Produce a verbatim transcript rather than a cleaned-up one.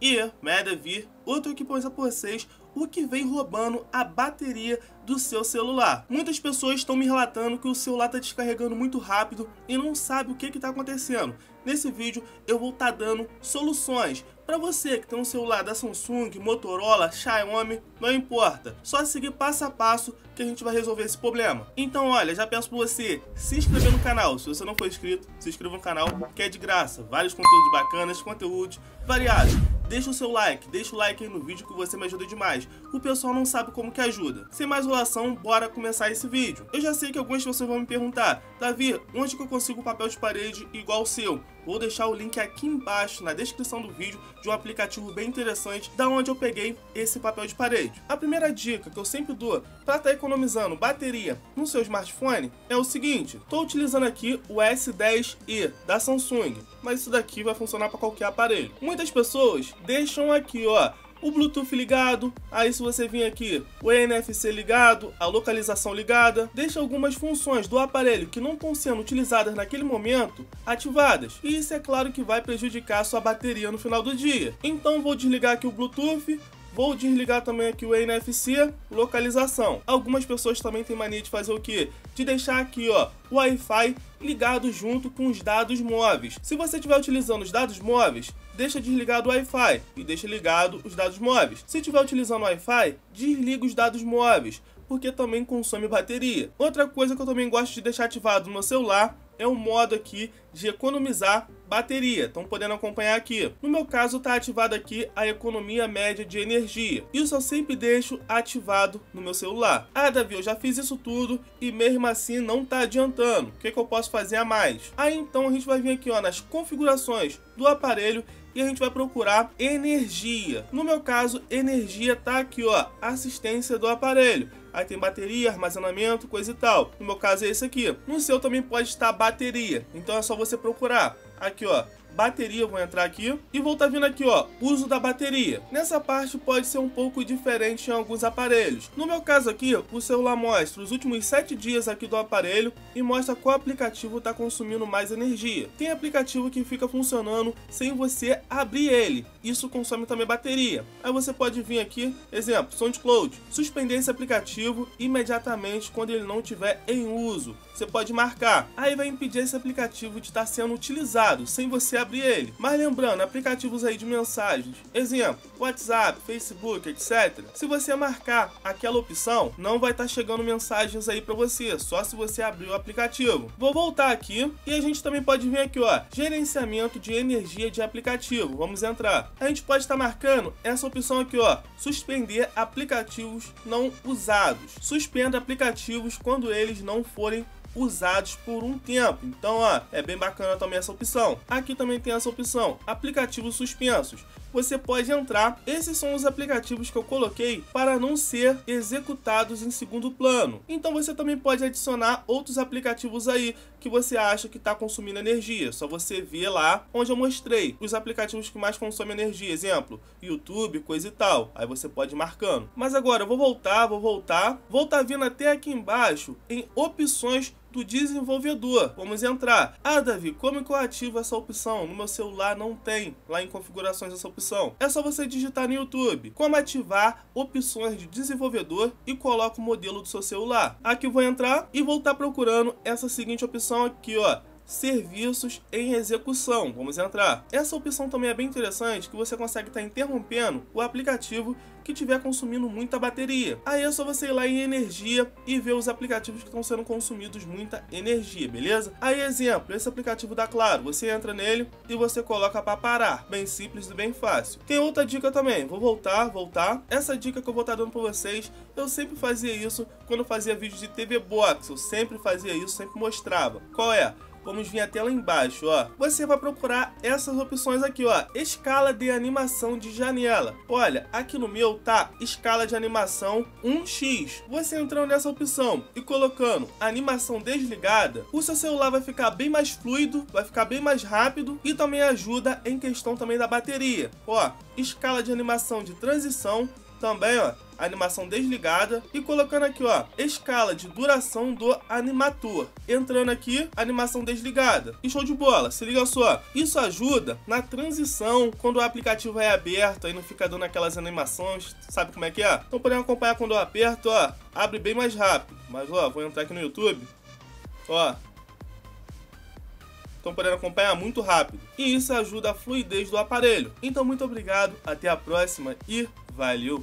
E merda vir outro que pensa por vocês, o que vem roubando a bateria do seu celular. Muitas pessoas estão me relatando que o celular está descarregando muito rápido e não sabe o que está acontecendo. Nesse vídeo eu vou estar tá dando soluções para você que tem um celular da Samsung, Motorola, Xiaomi, não importa. Só seguir passo a passo que a gente vai resolver esse problema. Então olha, já peço para você se inscrever no canal. Se você não for inscrito, se inscreva no canal que é de graça. Vários conteúdos bacanas, conteúdos variados. Deixa o seu like, deixa o like aí no vídeo que você me ajuda demais. O pessoal não sabe como que ajuda. Sem mais enrolação, bora começar esse vídeo. Eu já sei que algumas pessoas vão me perguntar: Davi, onde que eu consigo papel de parede igual o seu? Vou deixar o link aqui embaixo na descrição do vídeo de um aplicativo bem interessante da onde eu peguei esse papel de parede. A primeira dica que eu sempre dou para estar economizando bateria no seu smartphone é o seguinte: estou utilizando aqui o S dez e da Samsung, mas isso daqui vai funcionar para qualquer aparelho. Muitas pessoas deixam aqui, ó, o Bluetooth ligado, aí se você vir aqui, o N F C ligado, a localização ligada, deixa algumas funções do aparelho que não estão sendo utilizadas naquele momento ativadas. E isso é claro que vai prejudicar a sua bateria no final do dia. Então vou desligar aqui o Bluetooth, vou desligar também aqui o N F C, localização. Algumas pessoas também têm mania de fazer o quê? De deixar aqui, ó, o Wi-Fi ligado junto com os dados móveis. Se você estiver utilizando os dados móveis, deixa desligado o Wi-Fi e deixa ligado os dados móveis. Se estiver utilizando o Wi-Fi, desliga os dados móveis, porque também consome bateria. Outra coisa que eu também gosto de deixar ativado no meu celular é o modo aqui de economizar bateria. Estão podendo acompanhar aqui. No meu caso, está ativado aqui a economia média de energia. Isso eu sempre deixo ativado no meu celular. Ah, Davi, eu já fiz isso tudo e mesmo assim não está adiantando. O que que eu posso fazer a mais? Aí então a gente vai vir aqui, ó, nas configurações do aparelho e a gente vai procurar energia. No meu caso, energia tá aqui, ó, assistência do aparelho. Aí tem bateria, armazenamento, coisa e tal. No meu caso é esse aqui. No seu também pode estar bateria. Então é só você procurar. Aqui, ó, bateria, vou entrar aqui. E vou estar vindo aqui, ó, uso da bateria. Nessa parte pode ser um pouco diferente em alguns aparelhos. No meu caso aqui, o celular mostra os últimos sete dias aqui do aparelho e mostra qual aplicativo está consumindo mais energia. Tem aplicativo que fica funcionando sem você abrir ele. Isso consome também bateria. Aí você pode vir aqui, exemplo, SoundCloud. Suspender esse aplicativo imediatamente quando ele não estiver em uso. Você pode marcar. Aí vai impedir esse aplicativo de estar sendo utilizado sem você abrir ele. Mas lembrando, aplicativos aí de mensagens, exemplo, WhatsApp, Facebook, etcétera. Se você marcar aquela opção, não vai estar chegando mensagens aí para você, só se você abrir o aplicativo. Vou voltar aqui e a gente também pode vir aqui, ó, gerenciamento de energia de aplicativo. Vamos entrar. A gente pode estar marcando essa opção aqui, ó, suspender aplicativos não usados. Suspenda aplicativos quando eles não forem usados por um tempo. Então, ó, é bem bacana também essa opção. Aqui também tem essa opção, aplicativos suspensos. Você pode entrar. Esses são os aplicativos que eu coloquei para não ser executados em segundo plano. Então você também pode adicionar outros aplicativos aí que você acha que está consumindo energia. Só você ver lá onde eu mostrei os aplicativos que mais consomem energia, exemplo, YouTube, coisa e tal. Aí você pode ir marcando. Mas agora eu vou voltar, vou voltar, vou estar vindo até aqui embaixo em opções do desenvolvedor. Vamos entrar. Ah, Davi, como que eu ativo essa opção? No meu celular não tem lá em configurações essa opção. É só você digitar no YouTube como ativar opções de desenvolvedor e coloca o modelo do seu celular. Aqui eu vou entrar e vou estar procurando essa seguinte opção aqui, ó, serviços em execução. Vamos entrar. Essa opção também é bem interessante, que você consegue estar interrompendo o aplicativo que estiver consumindo muita bateria. Aí é só você ir lá em energia e ver os aplicativos que estão sendo consumidos muita energia, beleza? Aí, exemplo, esse aplicativo da Claro, você entra nele e você coloca para parar. Bem simples e bem fácil. Tem outra dica também, vou voltar, voltar. Essa dica que eu vou estar dando para vocês, eu sempre fazia isso quando eu fazia vídeos de T V Box, eu sempre fazia isso, sempre mostrava. Qual é? Vamos vir até lá embaixo, ó. Você vai procurar essas opções aqui, ó. Escala de animação de janela. Olha, aqui no meu tá escala de animação um por. Você entrando nessa opção e colocando animação desligada, o seu celular vai ficar bem mais fluido, vai ficar bem mais rápido e também ajuda em questão também da bateria. Ó, escala de animação de transição Também, ó, animação desligada, e colocando aqui, ó, escala de duração do animator. Entrando aqui, animação desligada. E show de bola, se liga só. Isso ajuda na transição quando o aplicativo é aberto, aí não fica dando aquelas animações, sabe como é que é? Então podemos acompanhar quando eu aperto, ó, abre bem mais rápido. Mas, ó, vou entrar aqui no YouTube, ó. Estão podendo acompanhar muito rápido. E isso ajuda a fluidez do aparelho. Então, muito obrigado, até a próxima e valeu!